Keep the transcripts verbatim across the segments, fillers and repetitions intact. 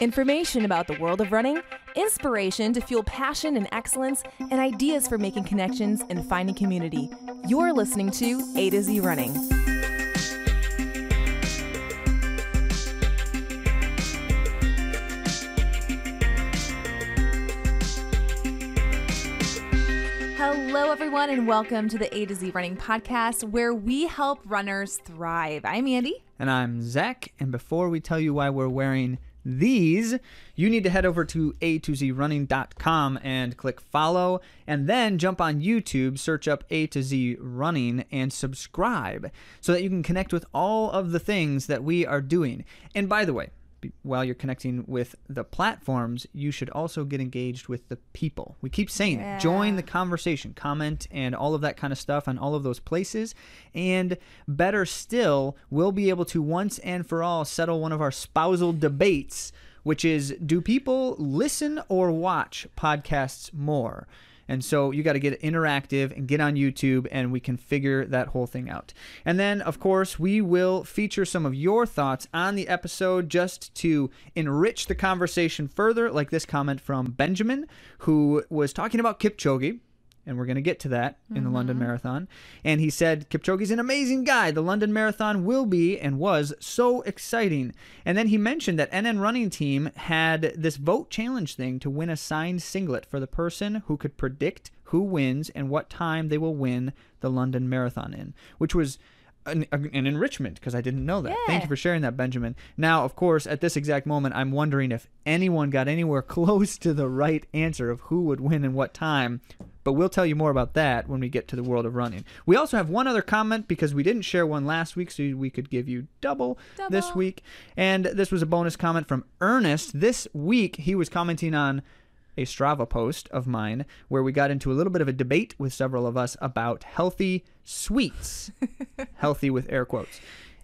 Information about the world of running, inspiration to fuel passion and excellence, and ideas for making connections and finding community. You're listening to A to Z Running. Hello, everyone, and welcome to the A to Z Running Podcast, where we help runners thrive. I'm Andy. And I'm Zach. And before we tell you why we're wearing these, you need to head over to a to z running dot com and click follow, and then jump on YouTube, search up A to Z Running, and subscribe so that you can connect with all of the things that we are doing. And by the way, while you're connecting with the platforms, you should also get engaged with the people. We keep saying yeah. it. Join the conversation, comment, and all of that kind of stuff on all of those places. And better still, we'll be able to once and for all settle one of our spousal debates, which is, do people listen or watch podcasts more? And so you got to get interactive and get on YouTube, and we can figure that whole thing out. And then, of course, we will feature some of your thoughts on the episode just to enrich the conversation further, like this comment from Benjamin, who was talking about Kipchoge. And we're going to get to that in mm-hmm. the London Marathon. And he said, Kipchoge's an amazing guy. The London Marathon will be and was so exciting. And then he mentioned that N N Running Team had this vote challenge thing to win a signed singlet for the person who could predict who wins and what time they will win the London Marathon in, which was An, an enrichment, because I didn't know that. Yeah. Thank you for sharing that, Benjamin. Now, of course, at this exact moment, I'm wondering if anyone got anywhere close to the right answer of who would win and what time, but we'll tell you more about that when we get to the world of running. We also have one other comment, because we didn't share one last week, so we could give you double, double. this week. And this was a bonus comment from Ernest. This week, he was commenting on a Strava post of mine where we got into a little bit of a debate with several of us about healthy sweets, healthy with air quotes.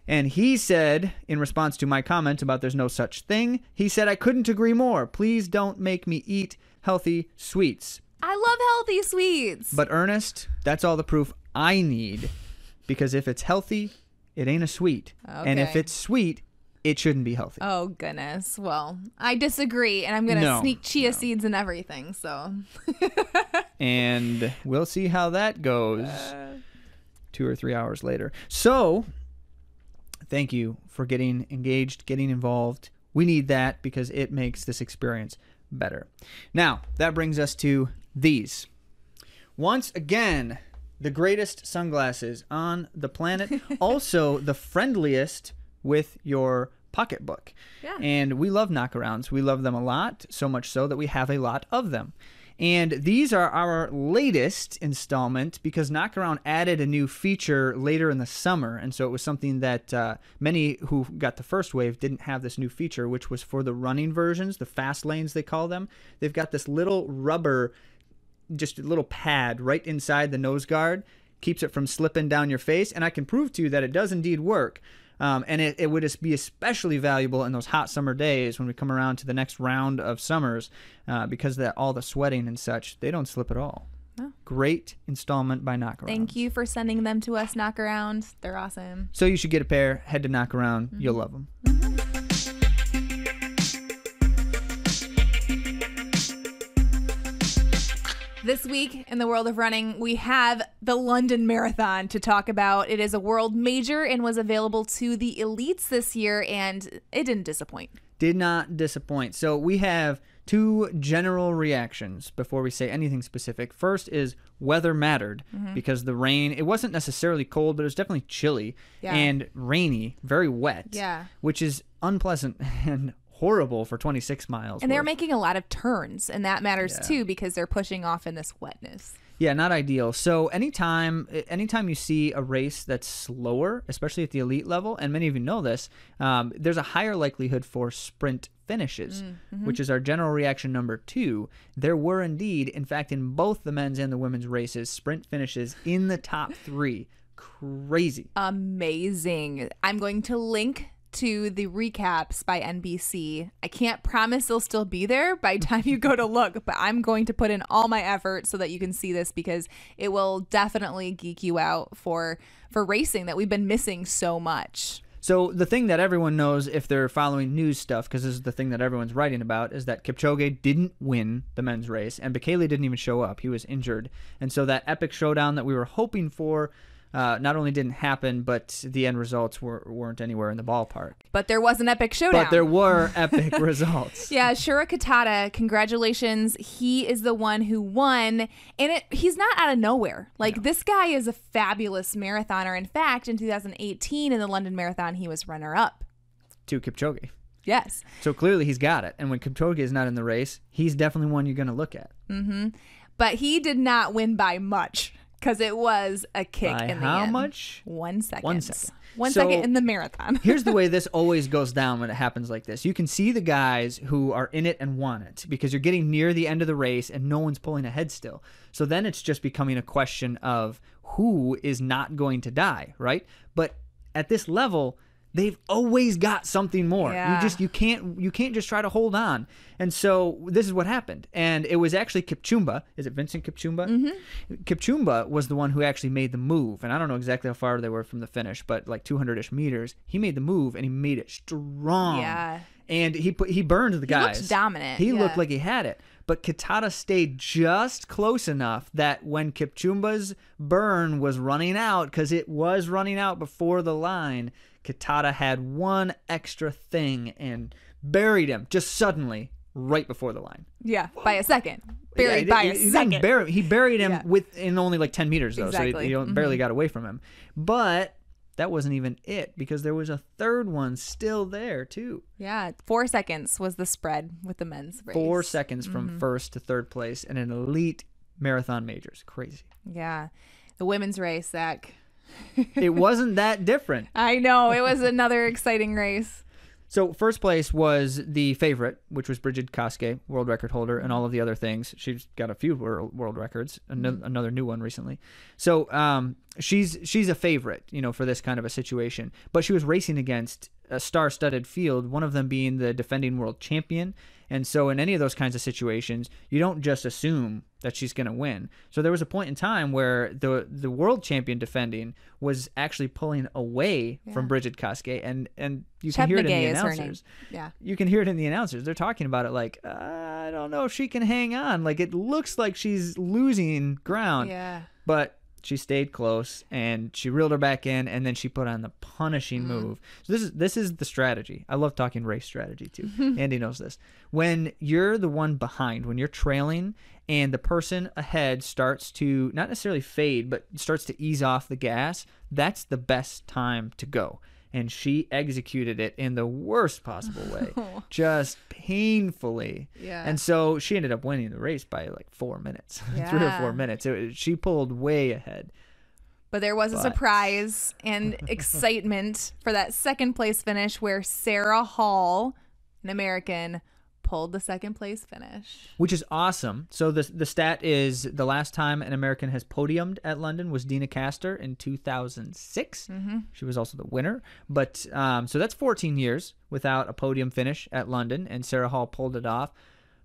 And he said, in response to my comment about there's no such thing, he said, I couldn't agree more. Please don't make me eat healthy sweets. I love healthy sweets. But Ernest, that's all the proof I need, because if it's healthy, it ain't a sweet. Okay. And if it's sweet, it shouldn't be healthy. Oh, goodness. Well, I disagree, and I'm going to no, sneak chia no. seeds and everything, so. And we'll see how that goes uh. two or three hours later. So, thank you for getting engaged, getting involved. We need that, because it makes this experience better. Now, that brings us to these. Once again, the greatest sunglasses on the planet. Also, the friendliest with your pocketbook. Yeah. And we love Knockarounds. We love them a lot, so much so that we have a lot of them. And these are our latest installment, because Knockaround added a new feature later in the summer. And so it was something that uh, many who got the first wave didn't have, this new feature, which was for the running versions, the fast lanes they call them. They've got this little rubber, just a little pad right inside the nose guard, keeps it from slipping down your face. And I can prove to you that it does indeed work. Um, and it, it would just be especially valuable in those hot summer days when we come around to the next round of summers, uh, because that all the sweating and such, they don't slip at all. Oh. Great installment by Knockaround. Thank you for sending them to us, Knockaround. They're awesome. So you should get a pair. Head to Knockaround. Mm-hmm. You'll love them. Mm-hmm. This week in the world of running, we have the London Marathon to talk about. It is a world major and was available to the elites this year, and it didn't disappoint. Did not disappoint. So we have two general reactions before we say anything specific. First is weather mattered, mm-hmm. because the rain, it wasn't necessarily cold, but it was definitely chilly yeah. and rainy, very wet, yeah. which is unpleasant and horrible for twenty-six miles. And worth. They're making a lot of turns, and that matters yeah. too, because they're pushing off in this wetness. Yeah, not ideal. So anytime anytime you see a race that's slower, especially at the elite level, and many of you know this, um, there's a higher likelihood for sprint finishes, mm-hmm. which is our general reaction number two. There were indeed, in fact, in both the men's and the women's races, sprint finishes in the top three. Crazy. Amazing. I'm going to link to the recaps by N B C. I can't promise they'll still be there by the time you go to look, but I'm going to put in all my effort so that you can see this, because it will definitely geek you out for for racing that we've been missing so much. So the thing that everyone knows if they're following news stuff, because this is the thing that everyone's writing about, is that Kipchoge didn't win the men's race, and Bekele didn't even show up. He was injured. And so that epic showdown that we were hoping for uh, not only didn't happen, but the end results were, weren't anywhere in the ballpark. But there was an epic showdown. But there were epic results. Yeah, Shura Kitata, congratulations. He is the one who won, and it, he's not out of nowhere. Like, no. This guy is a fabulous marathoner. In fact, in two thousand eighteen, in the London Marathon, he was runner-up. To Kipchoge. Yes. So clearly he's got it. And when Kipchoge is not in the race, he's definitely one you're going to look at. Mm-hmm. But he did not win by much. Because it was a kick By in the how end. much? One second. One second. One so, second in the marathon. Here's the way this always goes down when it happens like this. You can see the guys who are in it and want it because you're getting near the end of the race and no one's pulling ahead still. So then it's just becoming a question of who is not going to die, right? But at this level, they've always got something more. Yeah. You just you can't you can't just try to hold on. And so this is what happened. And it was actually Kipchumba. Is it Vincent Kipchumba? Mm-hmm. Kipchumba was the one who actually made the move. And I don't know exactly how far they were from the finish, but like two hundred-ish meters, he made the move and he made it strong. Yeah. And he put he burned the guys. He looked dominant. He yeah. looked like he had it. But Kitata stayed just close enough that when Kipchumba's burn was running out, because it was running out before the line, Kitata had one extra thing and buried him just suddenly right before the line. Yeah, Whoa. by a second. Buried yeah, by he, a he second. Bury, he buried him yeah. within only like ten meters, though, exactly. so he, he mm-hmm. barely got away from him. But that wasn't even it, because there was a third one still there, too. Yeah, four seconds was the spread with the men's race. Four seconds from mm-hmm. first to third place in an elite marathon majors. Crazy. Yeah. The women's race, Zach. It wasn't that different. I know. It was another exciting race. So first place was the favorite, which was Brigid Kosgei, world record holder, and all of the other things. She's got a few world, world records, another, another new one recently. So um, she's she's a favorite, you know, for this kind of a situation. But she was racing against a star-studded field, one of them being the defending world champion. And so in any of those kinds of situations, you don't just assume that she's going to win. So there was a point in time where the the world champion defending was actually pulling away yeah. from Brigid Kosgei, and and you Cheptegay can hear it in the announcers. Yeah, you can hear it in the announcers. They're talking about it like, uh, I don't know if she can hang on. Like, it looks like she's losing ground. Yeah, but she stayed close and she reeled her back in, and then she put on the punishing mm. move. So this is this is the strategy. I love talking race strategy too. Andy knows this. When you're the one behind, when you're trailing and the person ahead starts to not necessarily fade, but starts to ease off the gas, that's the best time to go. And she executed it in the worst possible way, just painfully. Yeah. And so she ended up winning the race by like four minutes, yeah. three or four minutes. It, she pulled way ahead. But there was but. a surprise and excitement for that second place finish, where Sarah Hall, an American, pulled the second place finish, which is awesome. So the the stat is the last time an American has podiumed at London was Dina Castor in two thousand six. Mm-hmm. She was also the winner, but um, so that's fourteen years without a podium finish at London, and Sarah Hall pulled it off.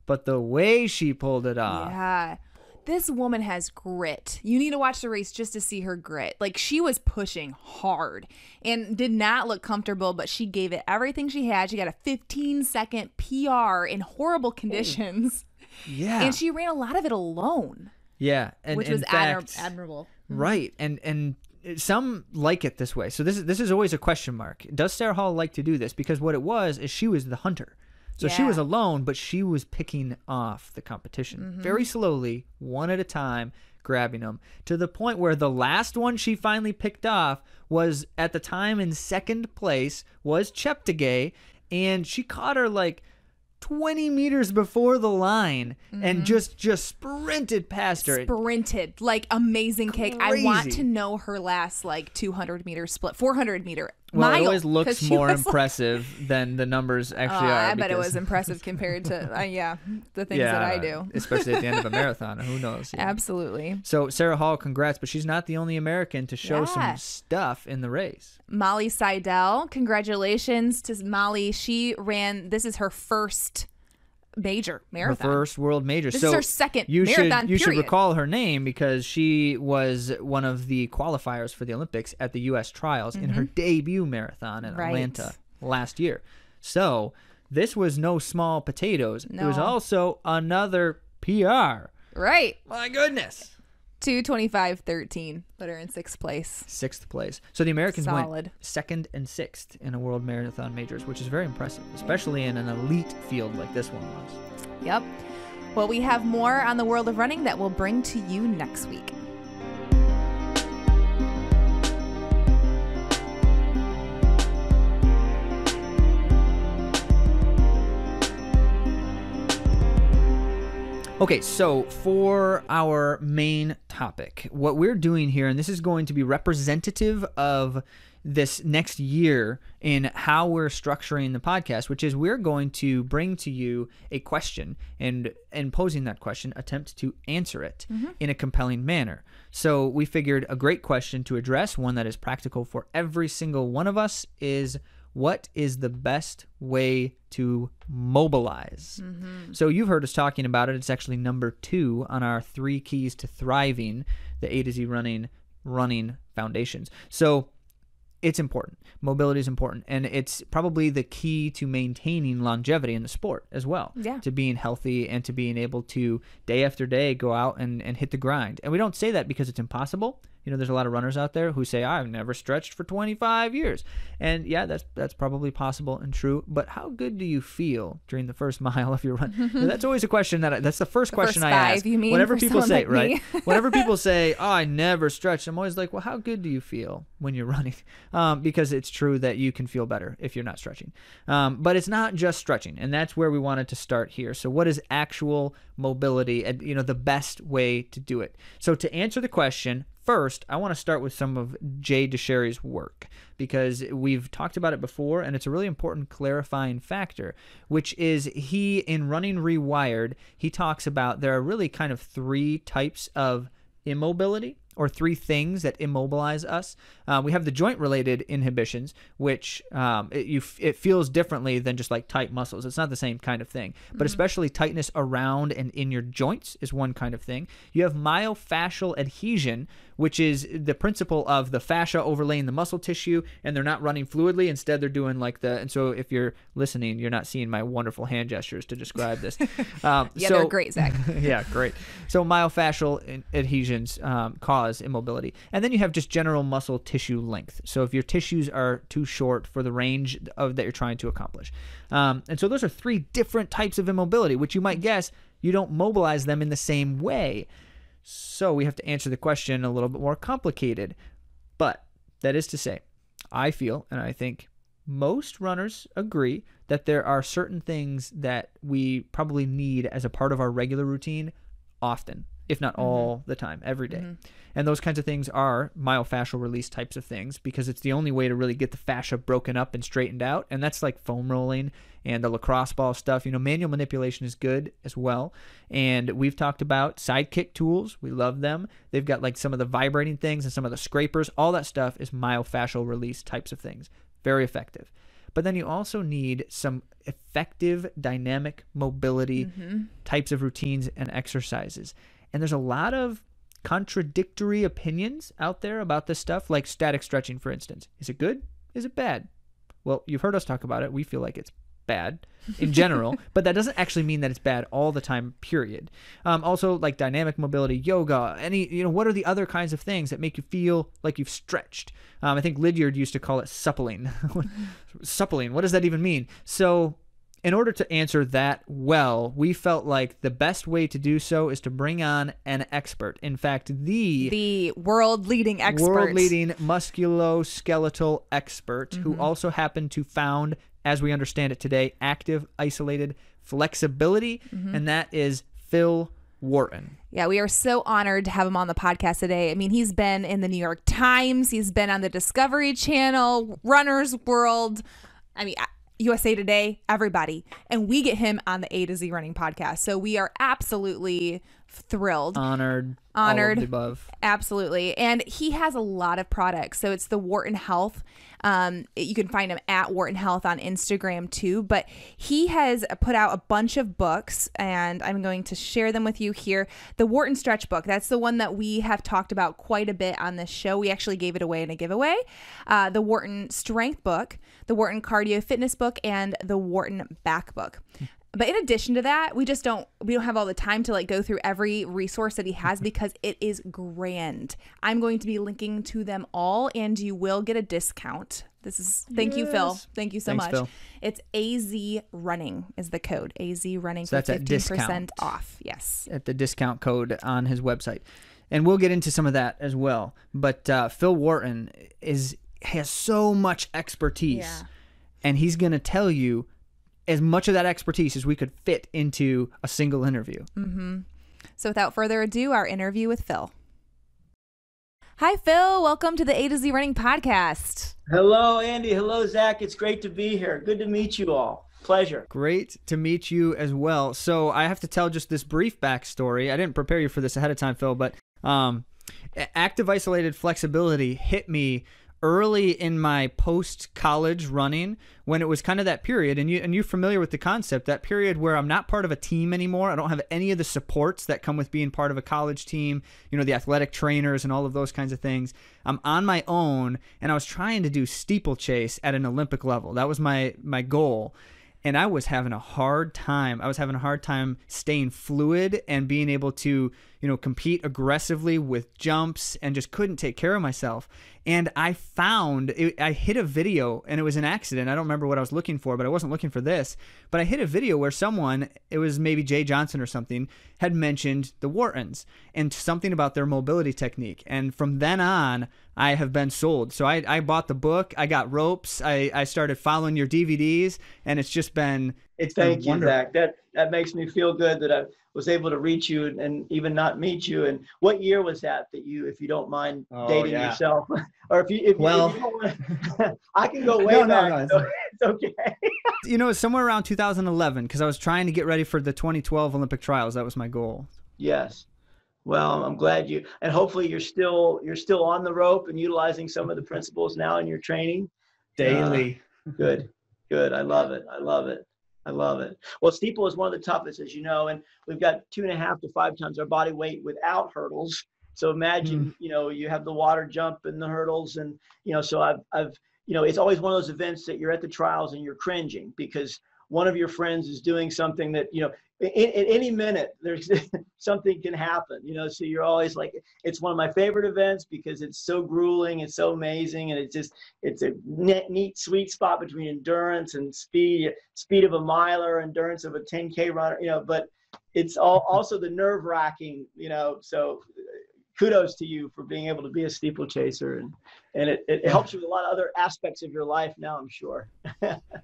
But the way she pulled it off, yeah, this woman has grit. You need to watch the race just to see her grit. Like, she was pushing hard and did not look comfortable, but she gave it everything she had. She got a fifteen second P R in horrible conditions. Yeah. And she ran a lot of it alone. Yeah. And, which and was fact, admir admirable. Right. And, and some like it this way. So this is, this is always a question mark. Does Sarah Hall like to do this? Because what it was is she was the hunter. So yeah. she was alone, but she was picking off the competition mm-hmm. very slowly, one at a time, grabbing them, to the point where the last one she finally picked off was, at the time in second place, was Cheptegay, and she caught her like twenty meters before the line mm-hmm. and just just sprinted past her. Sprinted. Like, amazing Crazy. kick. I want to know her last like two hundred meter split, four hundred meter Well, mile, it always looks more impressive like... than the numbers actually uh, are. I because... bet it was impressive compared to, uh, yeah, the things yeah, that I do. Especially at the end of a marathon. Who knows? Yeah. Absolutely. So Sarah Hall, congrats, but she's not the only American to show yeah. some stuff in the race. Molly Seidel, congratulations to Molly. She ran, this is her first major marathon. Her first world major. This so is her second you marathon should, You period. should recall her name because she was one of the qualifiers for the Olympics at the U S trials mm-hmm. in her debut marathon in right. Atlanta last year. So this was no small potatoes. No. It was also another P R. Right. My goodness. two twenty-five thirteen put her in sixth place. Sixth place. So the Americans Solid. went second and sixth in a World Marathon Majors, which is very impressive, especially in an elite field like this one was. Yep. Well, we have more on the world of running that we'll bring to you next week. Okay, so for our main topic, what we're doing here, and this is going to be representative of this next year in how we're structuring the podcast, which is we're going to bring to you a question and, and posing that question, attempt to answer it mm-hmm. in a compelling manner. So we figured a great question to address, one that is practical for every single one of us, is what is the best way to mobilize? Mm-hmm. So you've heard us talking about it. It's actually number two on our three keys to thriving, the A to Z running, running foundations. So it's important. Mobility is important. And it's probably the key to maintaining longevity in the sport as well. Yeah. To being healthy and to being able to day after day go out and, and hit the grind. And we don't say that because it's impossible. You know, there's a lot of runners out there who say, I've never stretched for twenty-five years. And yeah, that's that's probably possible and true. But how good do you feel during the first mile of your run? That's always a question that I, that's the first the question first five, I ask. You mean Whenever people say, like right? Whenever people say, oh, I never stretched, I'm always like, well, how good do you feel when you're running? Um, because it's true that you can feel better if you're not stretching. Um, but it's not just stretching. And that's where we wanted to start here. So what is actual mobility and, you know, the best way to do it? So to answer the question, first, I want to start with some of Jay DeSherry's work because we've talked about it before, and it's a really important clarifying factor, which is he, in Running Rewired, he talks about there are really kind of three types of immobility or three things that immobilize us. Uh, we have the joint-related inhibitions, which um, it, you f it feels differently than just like tight muscles. It's not the same kind of thing, but mm-hmm. especially tightness around and in your joints is one kind of thing. You have myofascial adhesion, which is the principle of the fascia overlaying the muscle tissue, and they're not running fluidly. Instead, they're doing like the, and so if you're listening, you're not seeing my wonderful hand gestures to describe this. Um, yeah, so, they're great, Zach. Yeah, great. So myofascial adhesions um, cause immobility. And then you have just general muscle tissue length. So if your tissues are too short for the range of that you're trying to accomplish. Um, and so those are three different types of immobility, which you might guess you don't mobilize them in the same way. So we have to answer the question a little bit more complicated. But that is to say, I feel, and I think most runners agree, that there are certain things that we probably need as a part of our regular routine often, if not all mm-hmm. the time, every day. Mm-hmm. And those kinds of things are myofascial release types of things because it's the only way to really get the fascia broken up and straightened out. And that's like foam rolling and the lacrosse ball stuff. You know, manual manipulation is good as well. And we've talked about Sidekick tools. We love them. They've got like some of the vibrating things and some of the scrapers. All that stuff is myofascial release types of things. Very effective. But then you also need some effective dynamic mobility mm-hmm. types of routines and exercises. And there's a lot of contradictory opinions out there about this stuff, like static stretching, for instance. Is it good? Is it bad? Well, you've heard us talk about it. We feel like it's bad in general, but that doesn't actually mean that it's bad all the time, period. Um, also, like dynamic mobility, yoga, any, you know, what are the other kinds of things that make you feel like you've stretched? Um, I think Lydiard used to call it suppling. Suppling, what does that even mean? So in order to answer that well, we felt like the best way to do so is to bring on an expert. In fact, the... The world-leading expert. World-leading musculoskeletal expert mm-hmm. who also happened to found, as we understand it today, active isolated flexibility, mm-hmm. and that is Phil Wharton. Yeah, we are so honored to have him on the podcast today. I mean, he's been in the New York Times. He's been on the Discovery Channel, Runner's World. I mean... I U S A Today, everybody. And we get him on the A to Z Running podcast. So we are absolutely thrilled. Honored. Honored. All of the above. Absolutely. And he has a lot of products. So it's the Wharton Health. Um, you can find him at Wharton Health on Instagram too. But he has put out a bunch of books, and I'm going to share them with you here. The Wharton Stretch book, that's the one that we have talked about quite a bit on this show. We actually gave it away in a giveaway. Uh, the Wharton Strength book, the Wharton Cardio Fitness book, and the Wharton Back book. But in addition to that, we just don't we don't have all the time to like go through every resource that he has because it is grand. I'm going to be linking to them all, and you will get a discount. This is thank yes. you, Phil. Thank you so Thanks, much. Phil. It's A Z Running is the code. A Z Running so for fifteen percent off. Yes, at the discount code on his website, and we'll get into some of that as well. But uh, Phil Wharton is has so much expertise, yeah. and he's going to tell you as much of that expertise as we could fit into a single interview. Mm-hmm. So without further ado, our interview with Phil. Hi, Phil. Welcome to the A to Z Running Podcast. Hello, Andy. Hello, Zach. It's great to be here. Good to meet you all. Pleasure. Great to meet you as well. So I have to tell just this brief backstory. I didn't prepare you for this ahead of time, Phil, but um, active isolated flexibility hit me early in my post-college running, when it was kind of that period, and, you, and you're familiar with the concept, that period where I'm not part of a team anymore. I don't have any of the supports that come with being part of a college team, you know, the athletic trainers and all of those kinds of things. I'm on my own, and I was trying to do steeplechase at an Olympic level. That was my, my goal, and I was having a hard time. I was having a hard time staying fluid and being able to, you know, compete aggressively with jumps, and just couldn't take care of myself. And I found, it, I hit a video, and it was an accident. I don't remember what I was looking for, but I wasn't looking for this. But I hit a video where someone, it was maybe Jay Johnson or something, had mentioned the Whartons and something about their mobility technique. And from then on, I have been sold. So I, I bought the book, I got ropes, I, I started following your D V Ds, and it's just been It's been Thank wonderful. you, Zach. That, that makes me feel good that I was able to reach you and, and even not meet you. And what year was that that you, if you don't mind oh, dating yeah. yourself, or if you, if, well, if you don't want to, I can go way no, back. No, no, so it's okay. You know, somewhere around two thousand eleven, because I was trying to get ready for the twenty twelve Olympic trials. That was my goal. Yes. Well, I'm glad you, and hopefully you're still, you're still on the rope and utilizing some of the principles now in your training daily. Uh, good, good. I love it. I love it. I love it. Well, steeple is one of the toughest, as you know, and we've got two and a half to five times our body weight without hurdles. So imagine, mm. you know, you have the water jump and the hurdles, and, you know, so I've, I've, you know, it's always one of those events that you're at the trials and you're cringing because one of your friends is doing something that, you know, at any minute there's something can happen, you know, so you're always like, it's one of my favorite events because it's so grueling, it's so amazing. And it's just, it's a neat, sweet spot between endurance and speed, speed of a miler, endurance of a ten K runner, you know, but it's all also the nerve wracking, you know, so kudos to you for being able to be a steeplechaser, and, and it, it helps you with a lot of other aspects of your life now, I'm sure.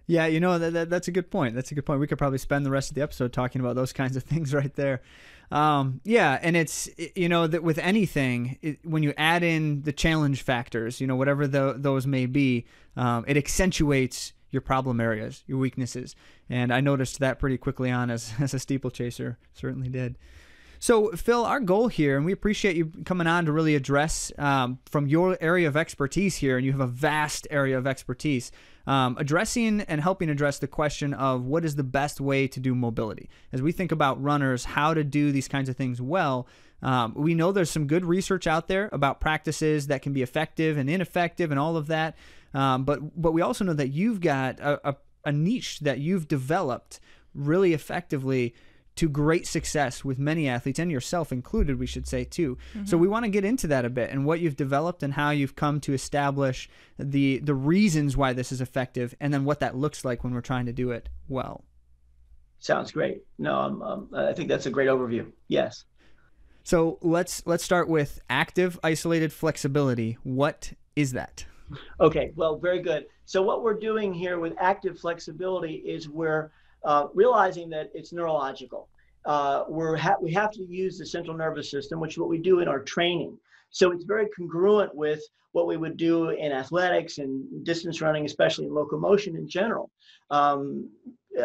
Yeah, you know, that, that, that's a good point. That's a good point. We could probably spend the rest of the episode talking about those kinds of things right there. Um, yeah, and it's, you know, that with anything, it, when you add in the challenge factors, you know, whatever the, those may be, um, it accentuates your problem areas, your weaknesses. And I noticed that pretty quickly on as, as a steeplechaser, certainly did. So, Phil, our goal here, and we appreciate you coming on to really address um, from your area of expertise here, and you have a vast area of expertise, um, addressing and helping address the question of what is the best way to do mobility. As we think about runners, how to do these kinds of things well, um, we know there's some good research out there about practices that can be effective and ineffective and all of that, um, but, but we also know that you've got a, a, a niche that you've developed really effectively to great success with many athletes, and yourself included, we should say too. Mm-hmm. So we want to get into that a bit, and what you've developed and how you've come to establish the the reasons why this is effective, and then what that looks like when we're trying to do it well. Sounds great. No, I'm, um, I think that's a great overview. Yes. So let's let's start with active isolated flexibility. What is that? Okay. Well, very good. So what we're doing here with active flexibility is we're Uh, realizing that it's neurological. Uh, we're ha we have to use the central nervous system, which is what we do in our training. So it's very congruent with what we would do in athletics and distance running, especially in locomotion in general. Um,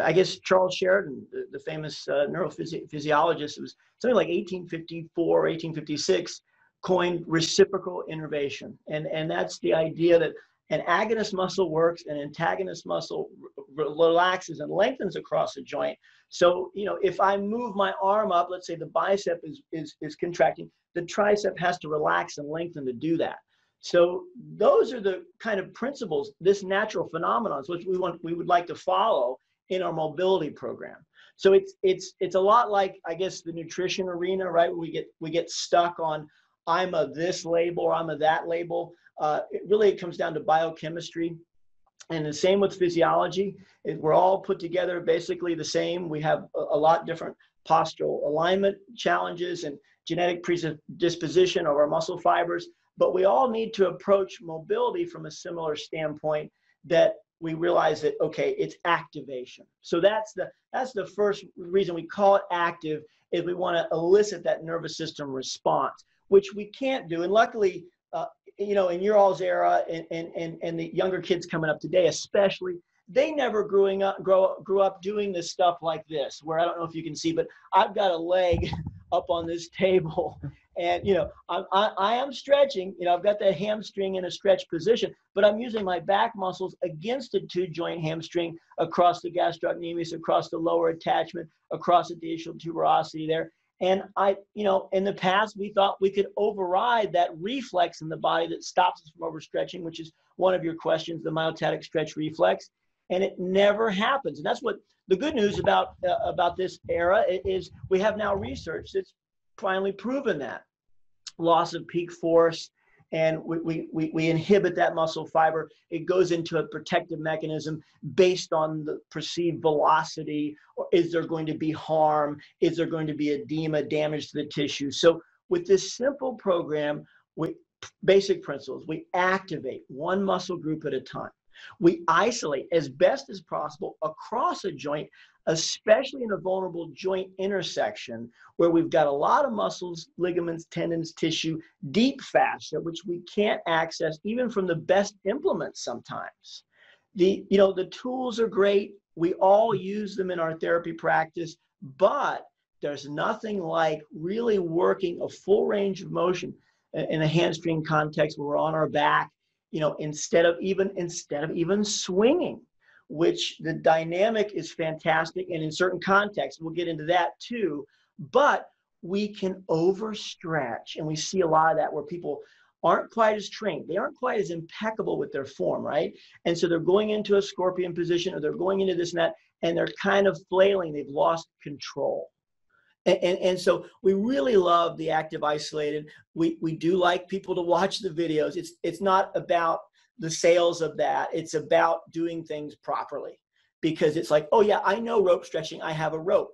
I guess Charles Sherrington, the, the famous uh, neurophysiologist, it was something like eighteen fifty-four, eighteen fifty-six, coined reciprocal innervation. And, and that's the idea that an agonist muscle works, an antagonist muscle re relaxes and lengthens across a joint. So, you know, if I move my arm up, let's say the bicep is, is, is contracting, the tricep has to relax and lengthen to do that. So those are the kind of principles, this natural phenomenon, which we want, we would like to follow in our mobility program. So it's, it's, it's a lot like, I guess, the nutrition arena, right? We get, we get stuck on, I'm a this label, or I'm a that label. Uh, it really it comes down to biochemistry, and the same with physiology. It, we're all put together basically the same. We have a, a lot different postural alignment challenges and genetic predisposition of our muscle fibers, but we all need to approach mobility from a similar standpoint, that we realize that, okay, it's activation. So that's the, that's the first reason we call it active, is we want to elicit that nervous system response, which we can't do. And luckily, uh, you know, in your all's era, and, and, and, and the younger kids coming up today especially, they never growing up, grow, grew up doing this stuff like this, where I don't know if you can see, but I've got a leg up on this table. And, you know, I, I, I am stretching, you know, I've got that hamstring in a stretch position, but I'm using my back muscles against the two joint hamstring, across the gastrocnemius, across the lower attachment, across the ischial tuberosity there. And I, you know, in the past, we thought we could override that reflex in the body that stops us from overstretching, which is one of your questions, the myostatic stretch reflex. And it never happens. And that's what the good news about, uh, about this era is, we have now research that's finally proven that. Loss of peak force, and we, we, we inhibit that muscle fiber. It goes into a protective mechanism based on the perceived velocity, or is there going to be harm? Is there going to be edema, damage to the tissue? So with this simple program, with basic principles, we activate one muscle group at a time. We isolate as best as possible across a joint, especially in a vulnerable joint intersection where we've got a lot of muscles, ligaments, tendons, tissue, deep fascia, which we can't access even from the best implements sometimes. The, you know, the tools are great. We all use them in our therapy practice, but there's nothing like really working a full range of motion in a hamstring context where we're on our back, you know, instead of even, instead of even swinging, which the dynamic is fantastic. And in certain contexts, we'll get into that too, but we can overstretch. And we see a lot of that where people aren't quite as trained. They aren't quite as impeccable with their form, right? And so they're going into a scorpion position, or they're going into this and that, and they're kind of flailing. They've lost control. And, and, and so we really love the active isolated. We, we do like people to watch the videos. It's, it's not about the sales of that. It's about doing things properly, because it's like, oh yeah, I know rope stretching. I have a rope.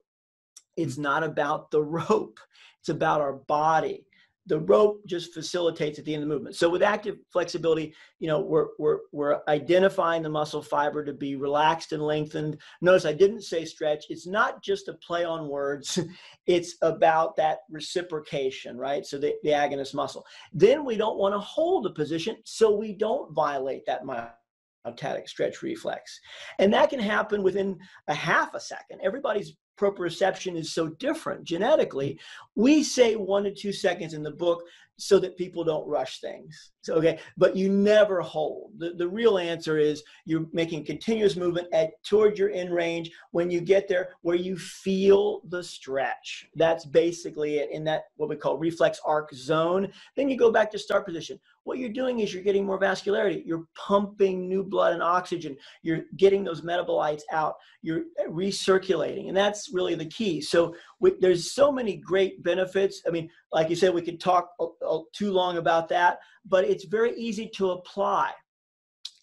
It's not about the rope. It's about our body. The rope just facilitates at the end of the movement. So with active flexibility, you know, we're, we're, we're identifying the muscle fiber to be relaxed and lengthened. Notice I didn't say stretch. It's not just a play on words. It's about that reciprocation, right? So the, the agonist muscle. Then we don't want to hold a position, so we don't violate that myostatic stretch reflex. And that can happen within a half a second. Everybody's proprioception is so different genetically. We say one to two seconds in the book so that people don't rush things. So, okay, but you never hold. The, the real answer is you're making continuous movement at toward your end range when you get there, where you feel the stretch. That's basically it, in that what we call reflex arc zone. Then you go back to start position. What you're doing is you're getting more vascularity. You're pumping new blood and oxygen. You're getting those metabolites out. You're recirculating. And that's really the key. So we, there's so many great benefits. I mean, like you said, we could talk a, a, too long about that, but it's very easy to apply.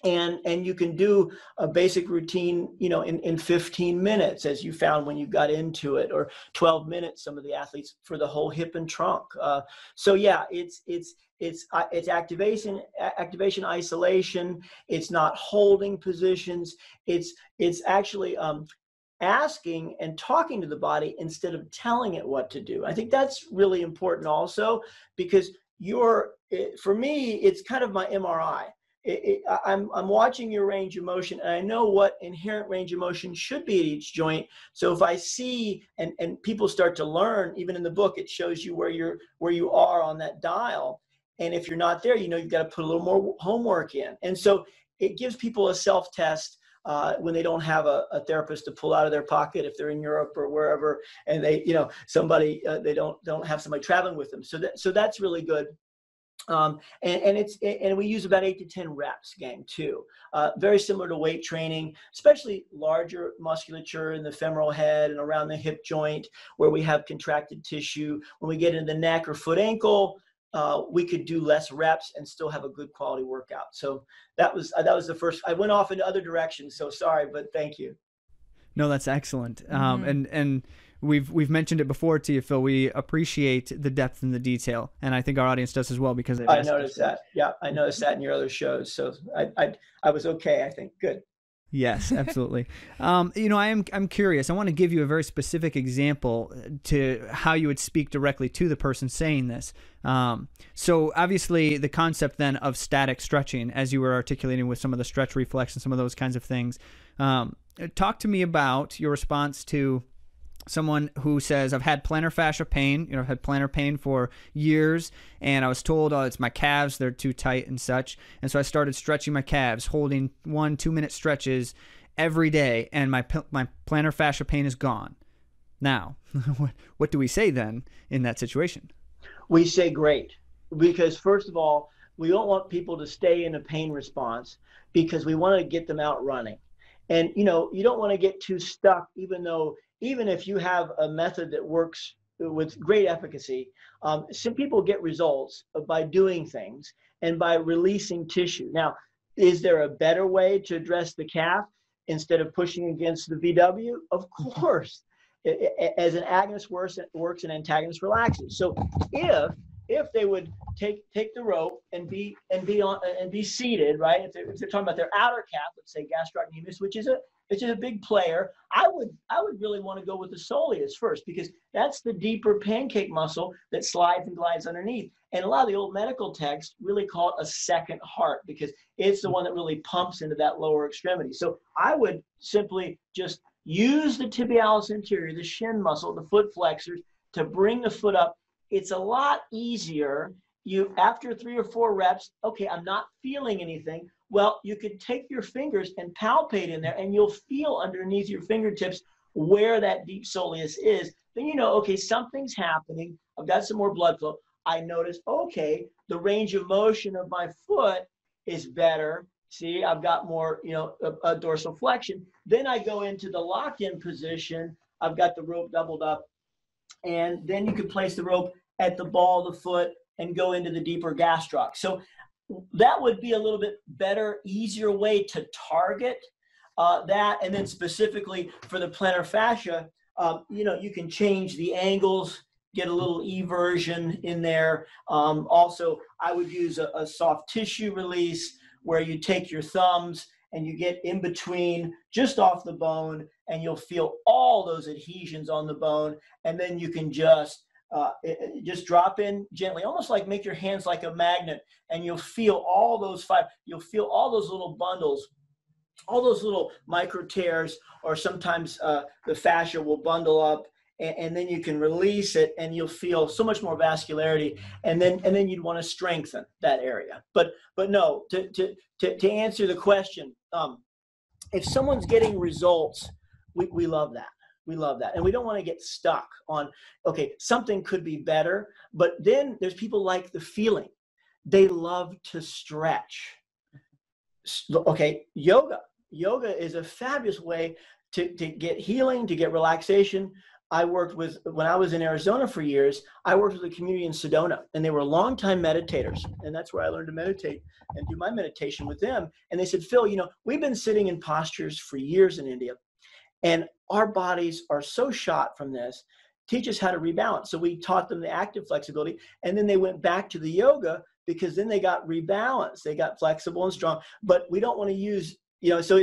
And, and you can do a basic routine, you know, in, in fifteen minutes, as you found when you got into it, or twelve minutes, some of the athletes, for the whole hip and trunk. Uh, so yeah, it's, it's, it's, uh, it's activation, activation, isolation. It's not holding positions. It's, it's actually um, asking and talking to the body instead of telling it what to do. I think that's really important also, because you're, for me, it's kind of my M R I. it, it, I'm, I'm watching your range of motion, and I know what inherent range of motion should be at each joint. So if I see, and, and people start to learn, even in the book, it shows you where you're, where you are on that dial. And if you're not there, you know, you've got to put a little more homework in. And so it gives people a self-test uh, when they don't have a, a therapist to pull out of their pocket, if they're in Europe or wherever, and they, you know, somebody, uh, they don't, don't have somebody traveling with them. So that, so that's really good. Um, and, and it's, and we use about eight to ten reps, gang, too. Uh, very similar to weight training, especially larger musculature in the femoral head and around the hip joint where we have contracted tissue. When we get into the neck or foot ankle, uh, we could do less reps and still have a good quality workout. So that was, uh, that was the first, I went off into other directions. So sorry, but thank you. No, that's excellent. Mm-hmm. Um, and, and, We've we've mentioned it before to you, Phil. We appreciate the depth and the detail, and I think our audience does as well, because I noticed that. Yeah, I noticed that in your other shows. So I I, I was okay. I think good. Yes, absolutely. um, you know, I am I'm curious. I want to give you a very specific example to how you would speak directly to the person saying this. Um, so obviously, the concept then of static stretching, as you were articulating with some of the stretch reflex and some of those kinds of things. Um, talk to me about your response to someone who says, I've had plantar fascia pain, you know, I've had plantar pain for years, and I was told, oh, it's my calves, they're too tight and such. And so I started stretching my calves, holding one, two minute stretches every day, and my, my plantar fascia pain is gone. Now, what, what do we say then in that situation? We say great, because first of all, we don't want people to stay in a pain response, because we want to get them out running. And, you know, you don't want to get too stuck, even though Even if you have a method that works with great efficacy, um, some people get results by doing things and by releasing tissue. Now, is there a better way to address the calf instead of pushing against the V W? Of course. It, it, as an agonist works, works, an antagonist relaxes. So if if they would take take the rope and be and be on and be seated, right? If they're, if they're talking about their outer calf, let's say gastrocnemius, which is a Which is a big player, I would I would really want to go with the soleus first, because that's the deeper pancake muscle that slides and glides underneath. And a lot of the old medical texts really call it a second heart, because it's the one that really pumps into that lower extremity. So I would simply just use the tibialis anterior, the shin muscle, the foot flexors, to bring the foot up. It's a lot easier. You, after three or four reps, okay, I'm not feeling anything. Well, you could take your fingers and palpate in there, and you'll feel underneath your fingertips where that deep soleus is. Then you know, okay, something's happening. I've got some more blood flow. I notice, okay, the range of motion of my foot is better. See, I've got more, you know, a, a dorsal flexion. Then I go into the locked-in position. I've got the rope doubled up. And then you could place the rope at the ball of the foot and go into the deeper gastroc. So that would be a little bit better, easier way to target uh, that. And then specifically for the plantar fascia, um, you know, you can change the angles, get a little eversion in there. Um, also, I would use a, a soft tissue release where you take your thumbs and you get in between just off the bone, and you'll feel all those adhesions on the bone. And then you can just Uh, it, it just drop in gently, almost like make your hands like a magnet, and you'll feel all those five, you'll feel all those little bundles, all those little micro tears, or sometimes uh, the fascia will bundle up, and, and then you can release it, and you'll feel so much more vascularity, and then and then you'd want to strengthen that area. But but no, to to to, to answer the question, um, if someone's getting results, we, we love that. We love that. And we don't want to get stuck on, okay, something could be better. But then there's people like the feeling. They love to stretch. Okay, yoga. Yoga is a fabulous way to, to get healing, to get relaxation. I worked with, when I was in Arizona for years, I worked with a community in Sedona, and they were longtime meditators. And that's where I learned to meditate and do my meditation with them. And they said, Phil, you know, we've been sitting in postures for years in India, and our bodies are so shot from this. Teach us how to rebalance. So we taught them the active flexibility, and then they went back to the yoga, because then they got rebalanced. They got flexible and strong. But we don't want to use, you know, so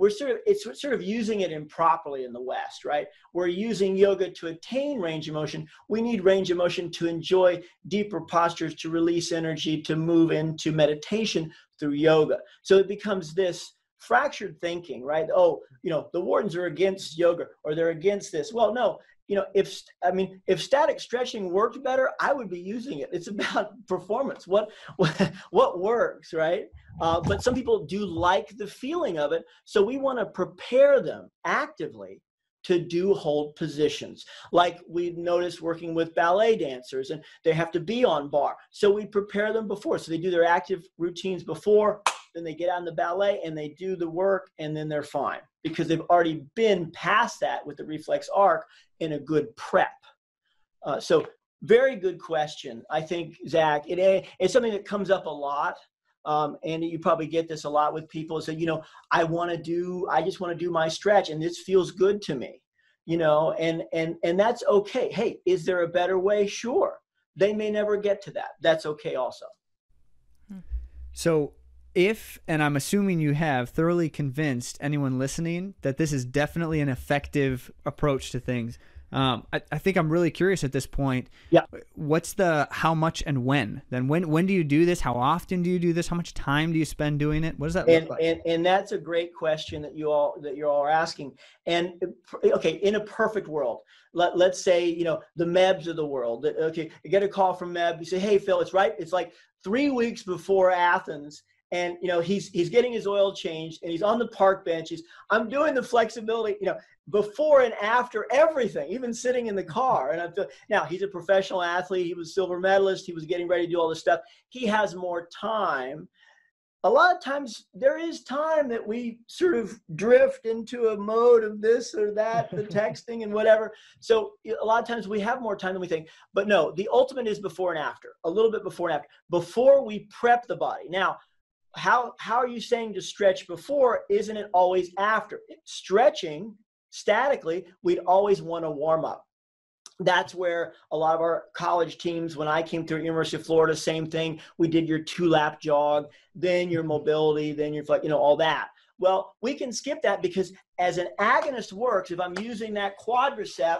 we're sort of, it's sort of using it improperly in the West, right? We're using yoga to attain range of motion. We need range of motion to enjoy deeper postures, to release energy, to move into meditation through yoga. So it becomes this fractured thinking, right? Oh, you know, the Whartons are against yoga, or they're against this. Well, no, you know, if, I mean, if static stretching worked better, I would be using it. It's about performance. What, what, what works, right? Uh, but some people do like the feeling of it. So we want to prepare them actively to do hold positions. Like we've noticed working with ballet dancers, and they have to be on bar. So we prepare them before. So they do their active routines before, then they get out in the ballet and they do the work, and then they're fine because they've already been past that with the reflex arc in a good prep. Uh, so very good question. I think, Zach, it, it's something that comes up a lot. Um, and you probably get this a lot with people say, you know, I want to do, I just want to do my stretch and this feels good to me, you know, and, and, and that's okay. Hey, is there a better way? Sure. They may never get to that. That's okay also. So if, and I'm assuming you have thoroughly convinced anyone listening that this is definitely an effective approach to things. Um, I, I think I'm really curious at this point. Yeah. What's the how much and when? Then when when do you do this? How often do you do this? How much time do you spend doing it? What does that and, look like? And, and that's a great question that you all that you're all asking. And okay, in a perfect world, let let's say you know the Mebs of the world. Okay, you get a call from Meb. You say, hey Phil, it's right. It's like three weeks before Athens. And, you know, he's, he's getting his oil changed and he's on the park bench. He's, I'm doing the flexibility, you know, before and after everything, even sitting in the car. And I feel, now he's a professional athlete. He was silver medalist. He was getting ready to do all this stuff. He has more time. A lot of times there is time that we sort of drift into a mode of this or that, the texting and whatever. So a lot of times we have more time than we think, but no, the ultimate is before and after, a little bit before and after, before we prep the body. Now, How, how are you saying to stretch before? Isn't it always after? Stretching statically, we'd always want to warm up. That's where a lot of our college teams, when I came through University of Florida, same thing. We did your two lap jog, then your mobility, then your, you know, all that. Well, we can skip that because as an agonist works, if I'm using that quadricep,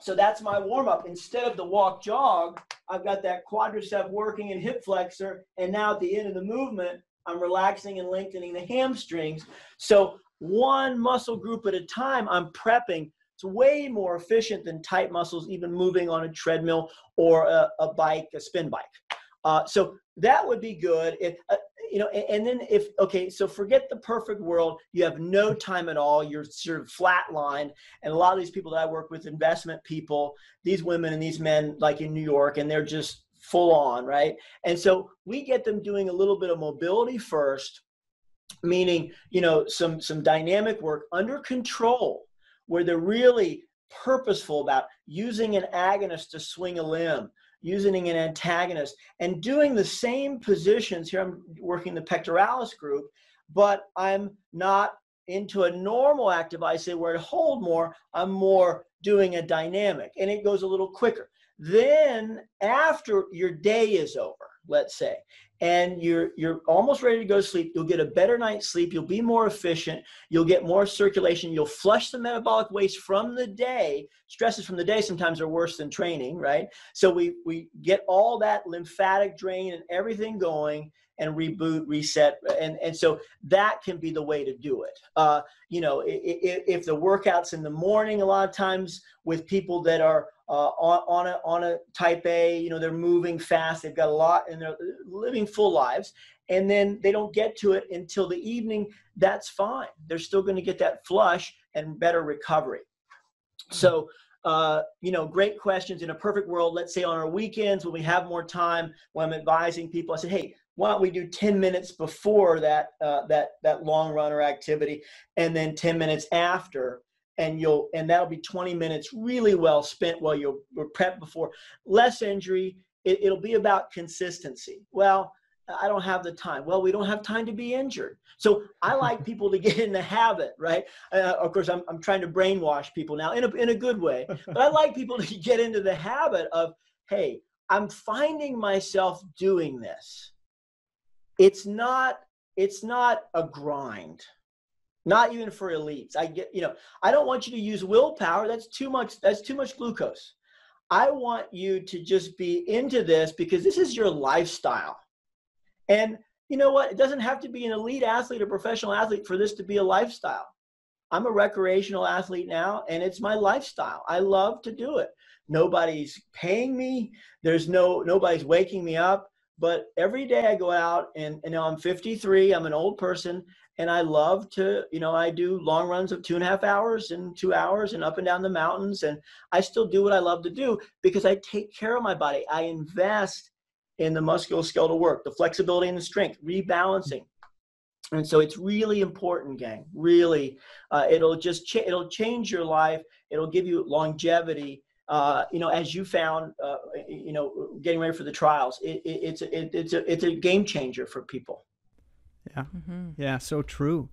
so that's my warm up. Instead of the walk jog, I've got that quadricep working and hip flexor. And now at the end of the movement, I'm relaxing and lengthening the hamstrings. So one muscle group at a time, I'm prepping. It's way more efficient than tight muscles, even moving on a treadmill or a, a bike, a spin bike. Uh, so that would be good. If, uh, you know, and, and then if, okay, so forget the perfect world. You have no time at all. You're sort of flatlined. And a lot of these people that I work with, investment people, these women and these men like in New York, and they're just full on, right? And so we get them doing a little bit of mobility first, meaning, you know, some, some dynamic work under control where they're really purposeful about using an agonist to swing a limb, using an antagonist and doing the same positions. Here I'm working the pectoralis group, but I'm not into a normal active isolated where I hold more. I'm more doing a dynamic and it goes a little quicker. Then after your day is over, let's say, and you're, you're almost ready to go to sleep, you'll get a better night's sleep. You'll be more efficient. You'll get more circulation. You'll flush the metabolic waste from the day. Stresses from the day sometimes are worse than training, right? So we, we get all that lymphatic drain and everything going and reboot, reset. And, and so that can be the way to do it. Uh, you know, if, if the workout's in the morning, a lot of times with people that are Uh, on, on, a, on a type A, you know, they're moving fast. They've got a lot and they're living full lives. And then they don't get to it until the evening. That's fine. They're still going to get that flush and better recovery. So, uh, you know, great questions. In a perfect world, let's say on our weekends when we have more time, when I'm advising people, I say, hey, why don't we do ten minutes before that, uh, that, that long run or activity and then ten minutes after. And you'll, and that'll be twenty minutes really well spent while you're, you're prepped before. Less injury, it, it'll be about consistency. Well, I don't have the time. Well, we don't have time to be injured. So I like people to get in the habit, right? Uh, of course, I'm, I'm trying to brainwash people now in a, in a good way, but I like people to get into the habit of, hey, I'm finding myself doing this. It's not, it's not a grind. Not even for elites. I get, you know, I don't want you to use willpower. That's too much. That's too much glucose. I want you to just be into this because this is your lifestyle. And you know what? It doesn't have to be an elite athlete or professional athlete for this to be a lifestyle. I'm a recreational athlete now, and it's my lifestyle. I love to do it. Nobody's paying me. There's no, nobody's waking me up. But every day I go out, and, and now I'm fifty-three, I'm an old person, and I love to, you know, I do long runs of two and a half hours and two hours and up and down the mountains. And I still do what I love to do because I take care of my body. I invest in the musculoskeletal work, the flexibility and the strength, rebalancing. And so it's really important, gang, really. Uh, it'll just, cha it'll change your life. It'll give you longevity. Uh, you know, as you found, uh, you know, getting ready for the trials, it, it, it's, it, it's, a, it's a game changer for people. Yeah. Mm-hmm. Yeah. So true.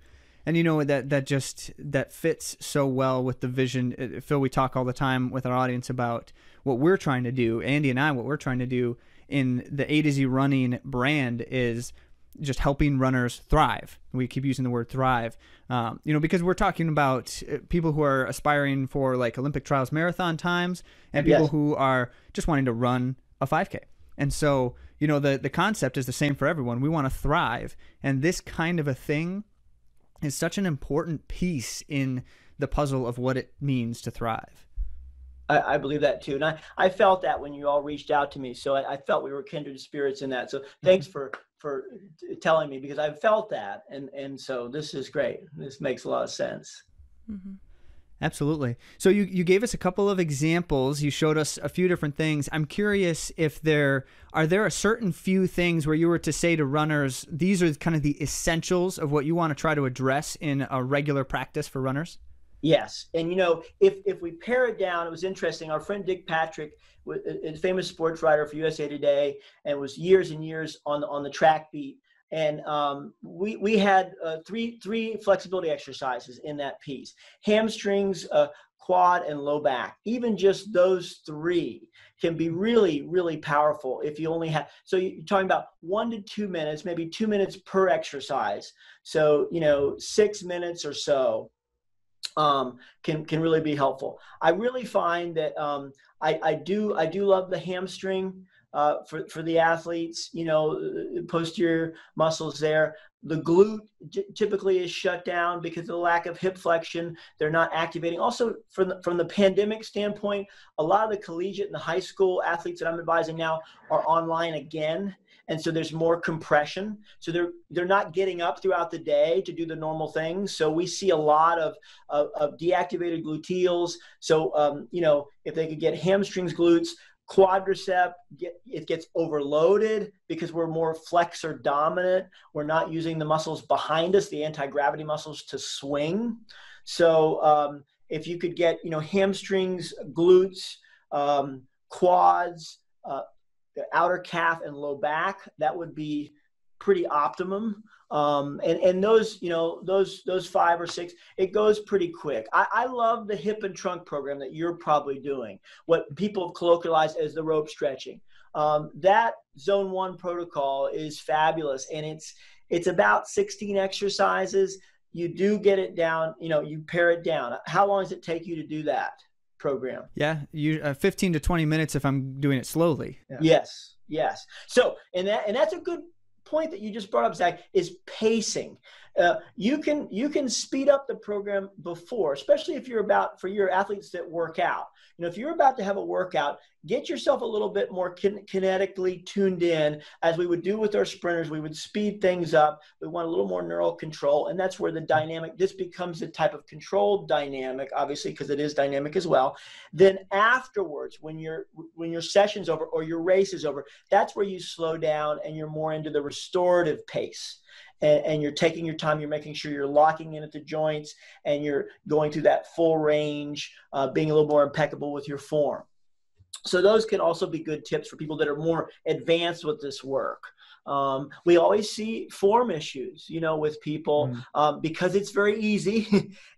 And you know, that, that just, that fits so well with the vision. Phil, we talk all the time with our audience about what we're trying to do. Andy and I, what we're trying to do in the A to Z Running brand is just helping runners thrive. We keep using the word thrive, um, you know, because we're talking about people who are aspiring for like Olympic trials, marathon times, and people yes. who are just wanting to run a five K. And so, you know, the, the concept is the same for everyone. We want to thrive. And this kind of a thing is such an important piece in the puzzle of what it means to thrive. I, I believe that too. And I, I felt that when you all reached out to me. So I, I felt we were kindred spirits in that. So thanks for, for telling me, because I felt that. And, and so this is great. This makes a lot of sense. Mm-hmm. Absolutely. So you, you gave us a couple of examples. You showed us a few different things. I'm curious if there, are there a certain few things where you were to say to runners, these are kind of the essentials of what you want to try to address in a regular practice for runners? Yes. And, you know, if, if we pare it down, it was interesting. Our friend Dick Patrick, a famous sports writer for U S A Today, and was years and years on the, on the track beat. And um, we, we had uh, three, three flexibility exercises in that piece: hamstrings, uh, quad, and low back. Even just those three can be really, really powerful if you only have, so you're talking about one to two minutes, maybe two minutes per exercise. So, you know, six minutes or so um, can, can really be helpful. I really find that um, I, I do, I do love the hamstring. Uh, for, for the athletes, you know, posterior muscles there. The glute typically is shut down because of the lack of hip flexion. They're not activating. Also, from the, from the pandemic standpoint, a lot of the collegiate and the high school athletes that I'm advising now are online again. And so there's more compression. So they're, they're not getting up throughout the day to do the normal things. So we see a lot of, of, of deactivated gluteals. So, um, you know, if they could get hamstrings, glutes, quadricep, get, it gets overloaded because we're more flexor dominant. We're not using the muscles behind us, the anti-gravity muscles, to swing. So um, if you could get, you know, hamstrings, glutes, um, quads, uh, the outer calf and low back, that would be pretty optimum. Um, and, and those, you know, those, those five or six, it goes pretty quick. I, I love the hip and trunk program that you're probably doing, what people have colloquialized as the rope stretching. Um, that zone one protocol is fabulous. And it's, it's about sixteen exercises. You do get it down, you know, you pare it down. How long does it take you to do that program? Yeah. You, uh, fifteen to twenty minutes if I'm doing it slowly. Yeah. Yes. Yes. So, and that, and that's a good point that you just brought up, Zach, is pacing. Uh, you can you can speed up the program before, especially if you're about, for your athletes that work out. You know, if you're about to have a workout, get yourself a little bit more kin kinetically tuned in, as we would do with our sprinters. We would speed things up. We want a little more neural control, and that's where the dynamic, this becomes a type of controlled dynamic, obviously, because it is dynamic as well. Then afterwards, when your when your session's over or your race is over, that's where you slow down and you're more into the restorative pace. And, and you're taking your time, you're making sure you're locking in at the joints, and you're going through that full range, uh, being a little more impeccable with your form. So those can also be good tips for people that are more advanced with this work. Um, we always see form issues, you know, with people mm. um, because it's very easy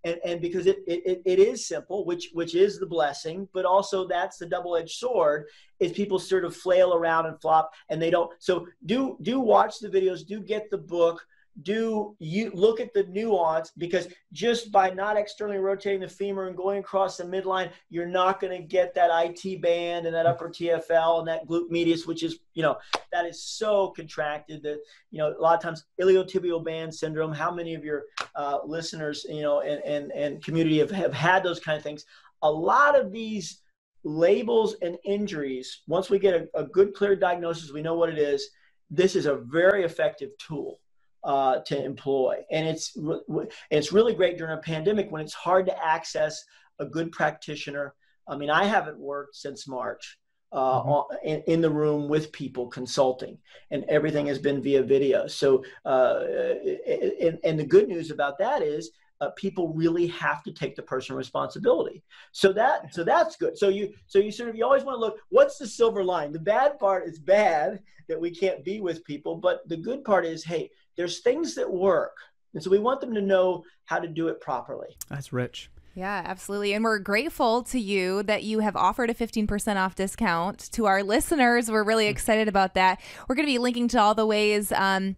and, and because it, it, it is simple, which, which is the blessing, but also that's the double-edged sword, is people sort of flail around and flop and they don't. So do, do watch the videos, do get the book, do you look at the nuance, because just by not externally rotating the femur and going across the midline, you're not going to get that I T band and that upper T F L and that glute medius, which is, you know, that is so contracted that, you know, a lot of times iliotibial band syndrome, how many of your uh, listeners, you know, and, and, and community have, have had those kind of things. A lot of these labels and injuries, once we get a, a good, clear diagnosis, we know what it is. This is a very effective tool uh, to employ. And it's, it's really great during a pandemic when it's hard to access a good practitioner. I mean, I haven't worked since March uh, mm-hmm. in, in the room with people consulting, and everything has been via video. So, uh, and, and the good news about that is uh, people really have to take the personal responsibility. So that, so that's good. So you, so you sort of, you always want to look, what's the silver line? The bad part is bad that we can't be with people, but the good part is, hey, there's things that work. And so we want them to know how to do it properly. That's rich. Yeah, absolutely. And we're grateful to you that you have offered a fifteen percent off discount to our listeners. We're really excited about that. We're going to be linking to all the ways, um,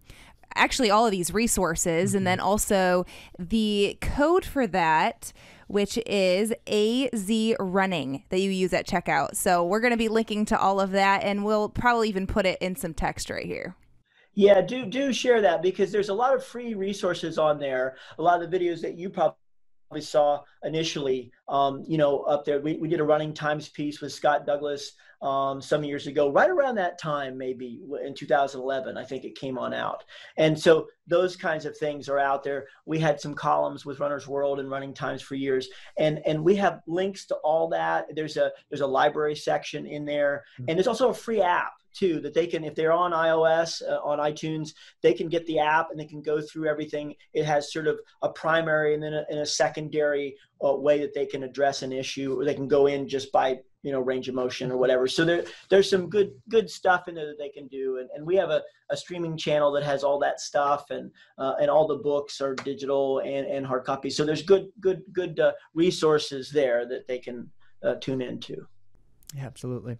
actually all of these resources, and then also the code for that, which is A Z Running that you use at checkout. So we're going to be linking to all of that, and we'll probably even put it in some text right here. Yeah, do do share that, because there's a lot of free resources on there. A lot of the videos that you probably saw initially, um, you know, up there. We, we did a Running Times piece with Scott Douglas um, some years ago, right around that time, maybe in two thousand eleven, I think it came on out. And so those kinds of things are out there. We had some columns with Runner's World and Running Times for years. And, and we have links to all that. There's a, there's a library section in there. And there's also a free app too, that they can, if they're on iOS, uh, on iTunes, they can get the app and they can go through everything. It has sort of a primary and then a, and a secondary uh, way that they can address an issue, or they can go in just by, you know, range of motion or whatever. So there, there's some good, good stuff in there that they can do. And, and we have a, a streaming channel that has all that stuff, and, uh, and all the books are digital and, and hard copy. So there's good, good, good uh, resources there that they can uh, tune into. Yeah, absolutely.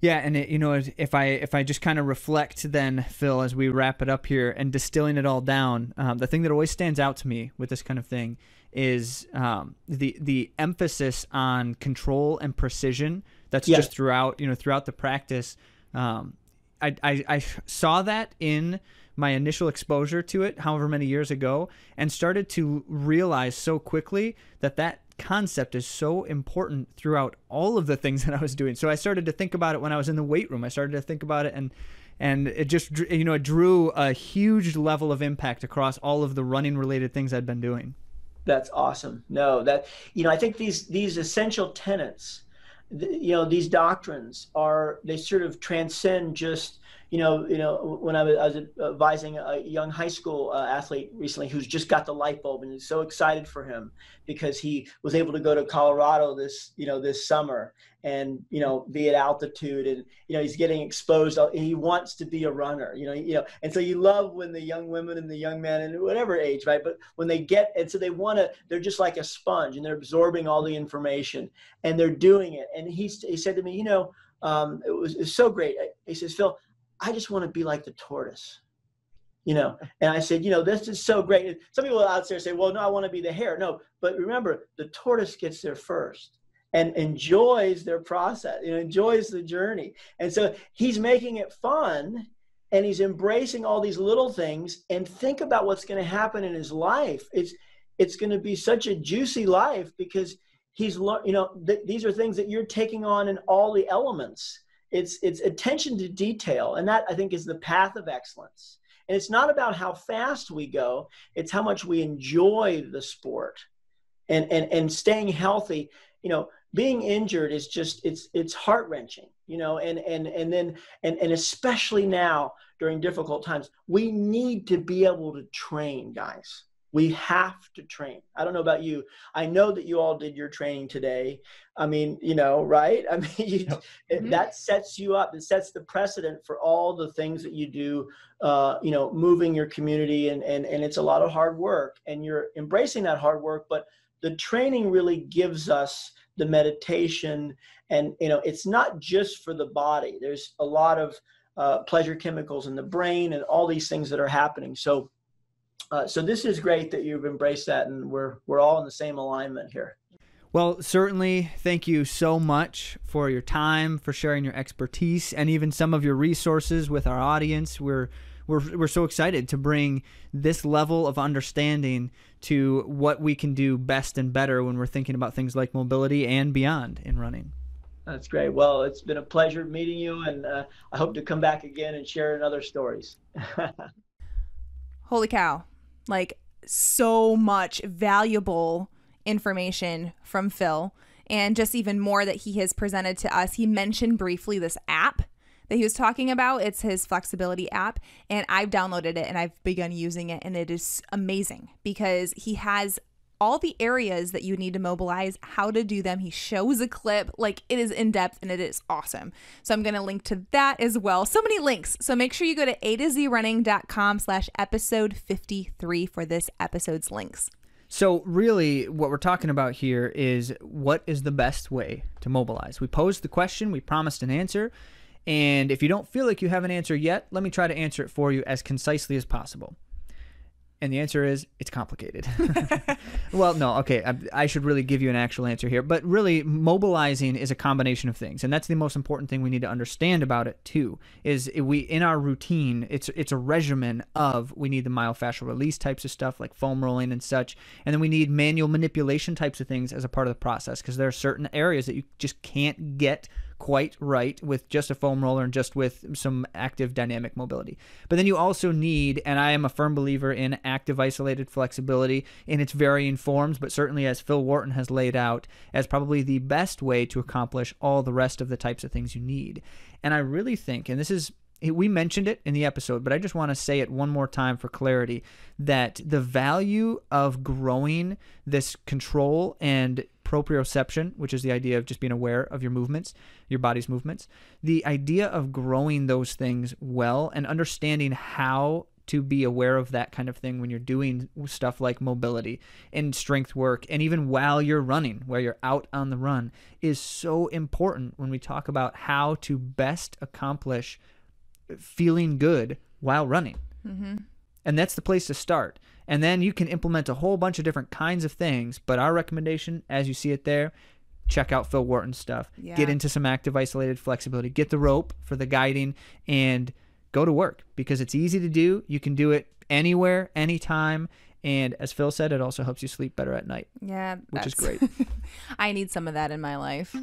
Yeah. And it, you know, if I, if I just kind of reflect then, Phil, as we wrap it up here and distilling it all down, um, the thing that always stands out to me with this kind of thing is um, the, the emphasis on control and precision that's yes. just throughout, you know, throughout the practice. Um, I, I, I saw that in my initial exposure to it, however many years ago, and started to realize so quickly that that concept is so important throughout all of the things that I was doing. So I started to think about it when I was in the weight room. I started to think about it, and and it just, you know, it drew a huge level of impact across all of the running related things I'd been doing. That's awesome. No, that, you know, I think these these essential tenets, you know, these doctrines are, they sort of transcend just, you know, you know, when I was, I was advising a young high school uh, athlete recently who's just got the light bulb, and is so excited for him because he was able to go to Colorado this, you know, this summer, and, you know, be at altitude, and, you know, he's getting exposed. He wants to be a runner, you know, you know, and so you love when the young women and the young men and whatever age, right? But when they get, and so they want to, they're just like a sponge, and they're absorbing all the information, and they're doing it. And he, he said to me, you know, um, it was, it was so great. He says, Phil, I just want to be like the tortoise, you know? And I said, you know, this is so great. And some people out there say, well, no, I want to be the hare. No, but remember, the tortoise gets there first and enjoys their process, you know, enjoys the journey. And so he's making it fun, and he's embracing all these little things, and think about what's going to happen in his life. It's, it's going to be such a juicy life, because he's, you know, th these are things that you're taking on in all the elements. It's, it's attention to detail. And that, I think, is the path of excellence. And it's not about how fast we go. It's how much we enjoy the sport, and, and, and staying healthy. You know, being injured is just, it's, it's heart wrenching, you know, and, and, and then, and, and especially now during difficult times, we need to be able to train, guys. We have to train. I don't know about you. I know that you all did your training today. I mean, you know, right? I mean, you, yep. it, that sets you up. It sets the precedent for all the things that you do, uh, you know, moving your community, and, and, and it's a lot of hard work, and you're embracing that hard work. But the training really gives us the meditation, and, you know, it's not just for the body. There's a lot of uh, pleasure chemicals in the brain and all these things that are happening. So Uh, so this is great that you've embraced that, and we're, we're all in the same alignment here. Well, certainly, thank you so much for your time, for sharing your expertise, and even some of your resources with our audience. We're we're we're so excited to bring this level of understanding to what we can do best and better when we're thinking about things like mobility and beyond in running. That's great. Well, it's been a pleasure meeting you, and uh, I hope to come back again and share another stories. Holy cow. Like, so much valuable information from Phil, and just even more that he has presented to us. He mentioned briefly this app that he was talking about. It's his flexibility app, and I've downloaded it and I've begun using it, and it is amazing because he has all the areas that you need to mobilize, how to do them. He shows a clip. Like, it is in depth and it is awesome. So I'm going to link to that as well. So many links. So make sure you go to a to z running dot com slash episode fifty-three for this episode's links. So really what we're talking about here is, what is the best way to mobilize? We posed the question, we promised an answer, and if you don't feel like you have an answer yet, let me try to answer it for you as concisely as possible. And the answer is, it's complicated. Well, no, okay, I, I should really give you an actual answer here. But really, mobilizing is a combination of things. And that's the most important thing we need to understand about it, too, is we in our routine, it's it's a regimen of, we need the myofascial release types of stuff, like foam rolling and such. And then we need manual manipulation types of things as a part of the process, because there are certain areas that you just can't get quite right with just a foam roller and just with some active dynamic mobility. But then you also need, and I am a firm believer in, active isolated flexibility in its varying forms, but certainly as Phil Wharton has laid out, as probably the best way to accomplish all the rest of the types of things you need. And I really think, and this is, we mentioned it in the episode, but I just want to say it one more time for clarity, that the value of growing this control and proprioception, which is the idea of just being aware of your movements, your body's movements, the idea of growing those things well and understanding how to be aware of that kind of thing when you're doing stuff like mobility and strength work, and even while you're running, where you're out on the run, is so important when we talk about how to best accomplish feeling good while running. Mm-hmm. And that's the place to start. And then you can implement a whole bunch of different kinds of things. But our recommendation, as you see it there, check out Phil Wharton's stuff. Yeah. Get into some active isolated flexibility. Get the rope for the guiding and go to work, because it's easy to do. You can do it anywhere, anytime. And as Phil said, it also helps you sleep better at night. Yeah, which is great. I need some of that in my life.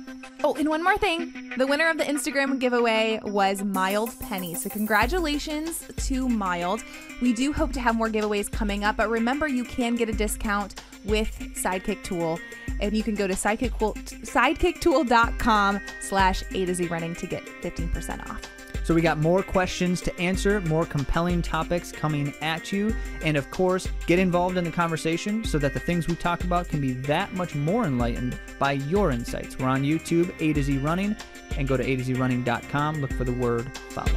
Oh, and one more thing. The winner of the Instagram giveaway was Mild Penny. So congratulations to Mild. We do hope to have more giveaways coming up. But remember, you can get a discount with Sidekick Tool. And you can go to sidekick tool dot com slash a to z running to get fifteen percent off. So we got more questions to answer, more compelling topics coming at you. And of course, get involved in the conversation so that the things we talk about can be that much more enlightened by your insights. We're on YouTube, A to Z Running, and go to a to z running dot com. Look for the word follow.